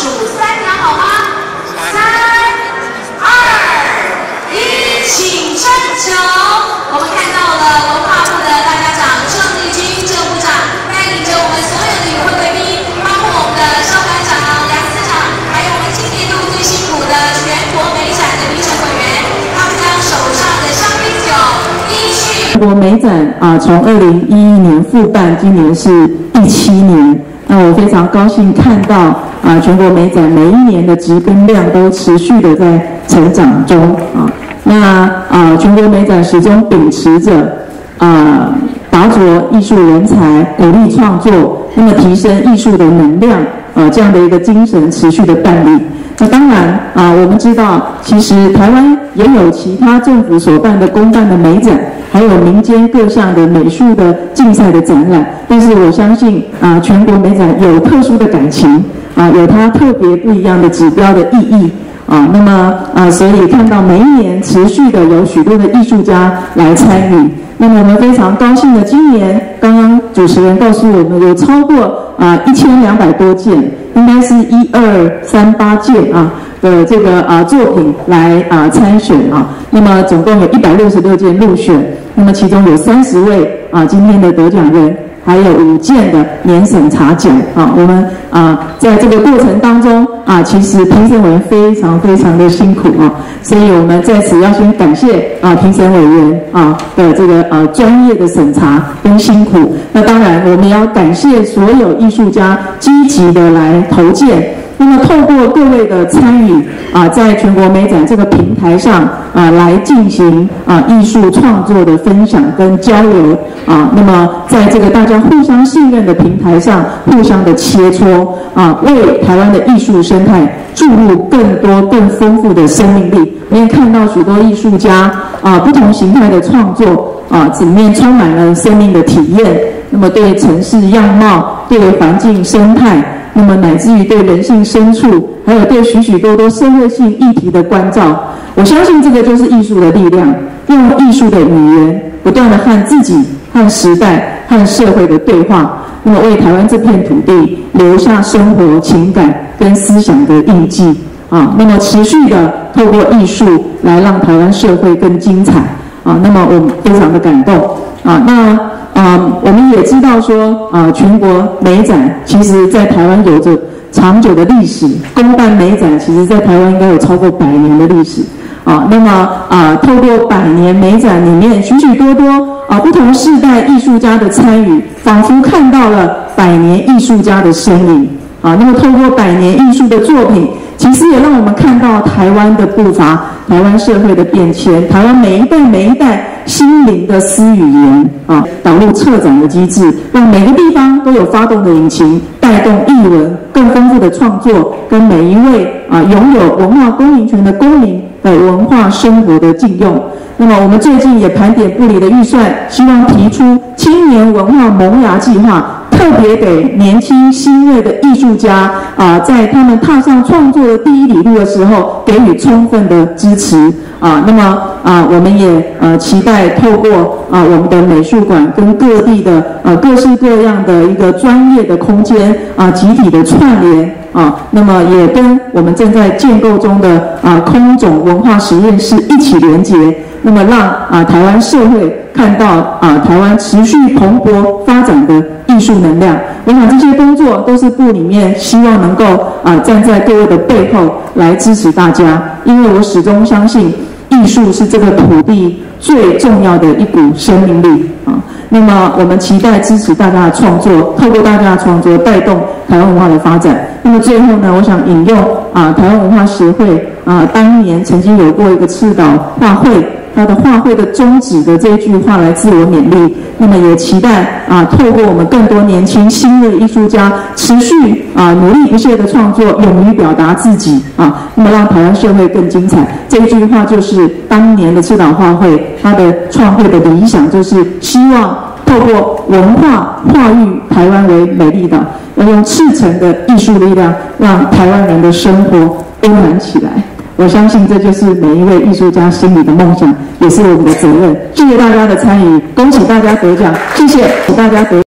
数三秒，好吗？3、2、1，请升球。我们看到了文化部的大家长郑丽君郑部长带领着我们所有的与会贵宾，包括我们的肖团长、杨司长，还有我们今年度最辛苦的全国美展的评审委员，他们将手上的香槟酒依序。我美展啊，从2011年复办，今年是17年。 那我非常高兴看到全国美展每一年的值跟量都持续的在成长中啊。那全国美展始终秉持着拔擢艺术人才、鼓励创作，那么提升艺术的能量这样的一个精神持续的办理。那当然我们知道，其实台湾也有其他政府所办的公办的美展。 还有民间各项的美术的竞赛的展览，但是我相信全国美展有特殊的感情有它特别不一样的指标的意义那么所以看到每一年持续的有许多的艺术家来参与。那么我们非常高兴的，今年刚刚主持人告诉我们有超过1200多件，应该是1、2、3、8件的这个作品来参选那么总共有166件入选。 那么其中有30位今天的得奖人，还有5件的年审查奖我们在这个过程当中其实评审委员非常非常的辛苦所以我们在此要先感谢评审委员的这个专业的审查跟辛苦。那当然我们要感谢所有艺术家积极的来投件。 那么，透过各位的参与在全国美展这个平台上来进行艺术创作的分享跟交流那么，在这个大家互相信任的平台上，互相的切磋为台湾的艺术生态注入更多更丰富的生命力。我也看到许多艺术家不同形态的创作里面充满了生命的体验。那么，对城市样貌、对环境生态。 那么乃至于对人性深处，还有对许许多多社会性议题的关照，我相信这个就是艺术的力量。用艺术的语言，不断的和自己、和时代、和社会的对话，那么为台湾这片土地留下生活、情感跟思想的印记那么持续的透过艺术来让台湾社会更精彩那么我们非常的感动那。 我们也知道说，全国美展其实在台湾有着长久的历史，公办美展其实在台湾应该有超过100年的历史。那么透过100年美展里面许许多多不同世代艺术家的参与，仿佛看到了100年艺术家的身影。那么透过100年艺术的作品，其实也让我们看到台湾的步伐、台湾社会的变迁、台湾每一代每一代。 心灵的私语言导入策展的机制，让每个地方都有发动的引擎，带动艺文更丰富的创作，跟每一位拥有文化公民权的公民的文化生活的进用。那么，我们最近也盘点部里的预算，希望提出青年文化萌芽计划。 特别给年轻新锐的艺术家在他们踏上创作的第一里路的时候，给予充分的支持那么我们也期待透过我们的美术馆跟各地的各式各样的一个专业的空间集体的串联那么也跟我们正在建构中的空总文化实验室一起连结。 那么让台湾社会看到台湾持续蓬勃发展的艺术能量，我想这些工作都是部里面希望能够站在各位的背后来支持大家，因为我始终相信艺术是这个土地最重要的一股生命力那么我们期待支持大家的创作，透过大家的创作带动台湾文化的发展。那么最后呢，我想引用台湾文化协会当年曾经有过一个赤岛画会。 他的画会的宗旨的这句话来自我勉励，那么也期待透过我们更多年轻新锐艺术家持续努力不懈的创作，勇于表达自己那么让台湾社会更精彩。这句话就是当年的赤岛画会他的创会的理想，就是希望透过文化化育台湾为美丽岛，要用赤诚的艺术力量，让台湾人的生活温暖起来。 我相信这就是每一位艺术家心里的梦想，也是我们的责任。谢谢大家的参与，恭喜大家得奖，谢谢大家得。